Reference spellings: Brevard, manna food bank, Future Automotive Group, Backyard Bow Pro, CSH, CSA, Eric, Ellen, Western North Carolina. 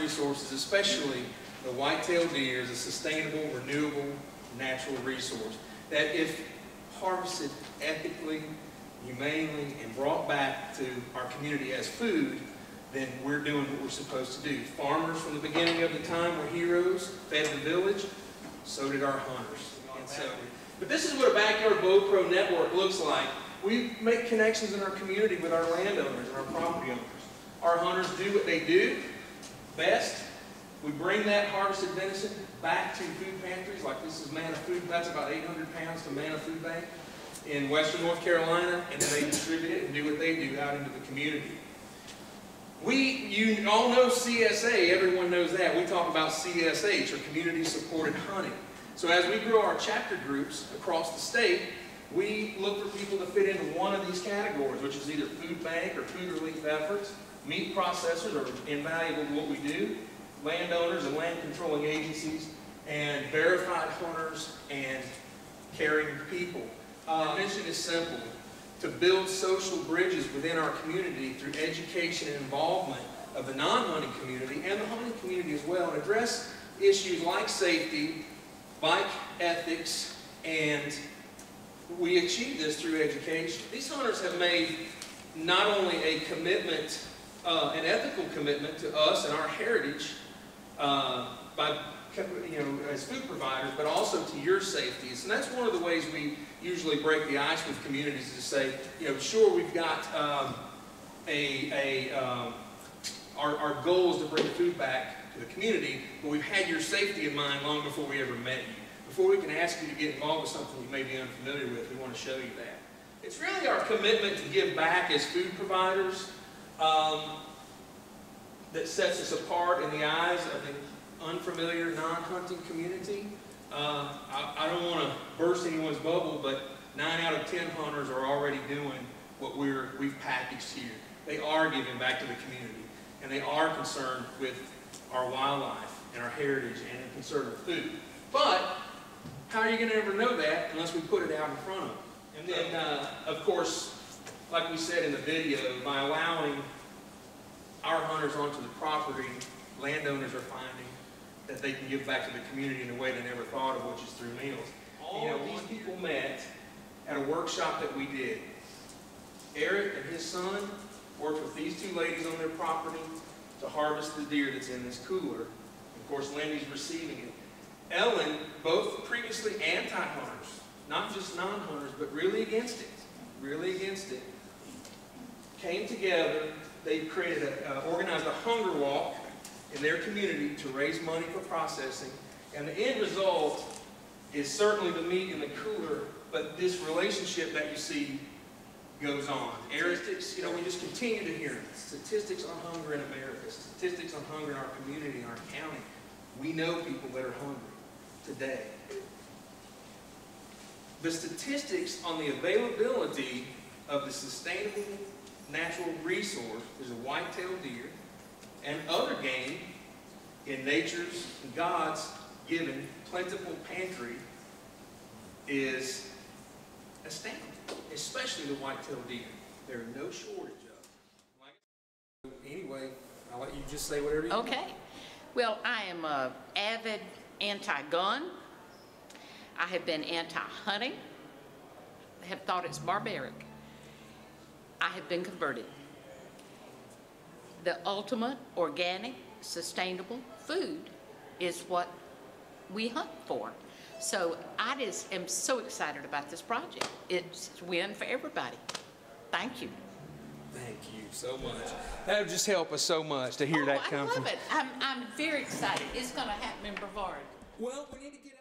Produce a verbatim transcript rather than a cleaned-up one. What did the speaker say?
resources, especially the white-tailed deer, is a sustainable, renewable, natural resource that if harvested ethically, humanely, and brought back to our community as food, then we're doing what we're supposed to do. Farmers from the beginning of the time were heroes, fed the village, so did our hunters. And so, but this is what a Backyard Bow Pro network looks like. We make connections in our community with our landowners and our property owners. Our hunters do what they do best. We bring that harvested venison back to food pantries, like this is Manna Food. That's about eight hundred pounds to Manna Food Bank in Western North Carolina, and they distribute it and do what they do out into the community. We, you all know C S A, everyone knows that. We talk about C S H, or Community Supported Hunting. So as we grow our chapter groups across the state, we look for people to fit into one of these categories, which is either food bank or food relief efforts. Meat processors are invaluable to what we do. Landowners and land controlling agencies, and verified hunters and caring people. Uh, Our mission is simple: to build social bridges within our community through education and involvement of the non-hunting community and the hunting community as well, and address issues like safety, bike ethics, and we achieve this through education. These hunters have made not only a commitment, uh, an ethical commitment to us and our heritage, uh, by, you know, as food providers, but also to your safeties. And that's one of the ways we usually break the ice with communities, is to say, you know, sure, we've got um, a, a um, our, our goal is to bring food back to the community, but we've had your safety in mind long before we ever met you. Before we can ask you to get involved with something you may be unfamiliar with, we want to show you that. It's really our commitment to give back as food providers um, that sets us apart in the eyes of the unfamiliar, non-hunting community. Uh, I, I don't want to burst anyone's bubble, but nine out of ten hunters are already doing what we're, we've packaged here. They are giving back to the community, and they are concerned with our wildlife and our heritage and concerned with food. But how are you going to ever know that unless we put it out in front of them? And then, uh, of course, like we said in the video, by allowing our hunters onto the property, landowners are finding that they can give back to the community in a way they never thought of, which is through meals. All you know, these people met at a workshop that we did. Eric and his son worked with these two ladies on their property to harvest the deer that's in this cooler. Of course, Lindy's receiving it. Ellen, both previously anti-hunters, not just non-hunters, but really against it, really against it, came together. They created, a, uh, organized a hunger walk in their community to raise money for processing, and the end result is certainly the meat in the cooler, but this relationship that you see goes on. Statistics, you know, we just continue to hear it. Statistics on hunger in America, statistics on hunger in our community, in our county. We know people that are hungry today. The statistics on the availability of the sustainable natural resource is a white-tailed deer and other game in nature's and God's given plentiful pantry is astounding, especially the white-tailed deer. There are no shortage of them. Anyway, I'll let you just say whatever you okay. want. Okay. Well, I am an avid anti-gun. I have been anti-hunting, have thought it's barbaric. I have been converted. The ultimate organic, sustainable food is what we hunt for. So I just am so excited about this project. It's a win for everybody. Thank you. Thank you so much. That would just help us so much to hear oh, that come I love from it. I'm, I'm very excited. It's going to happen in Brevard. Well, we need to get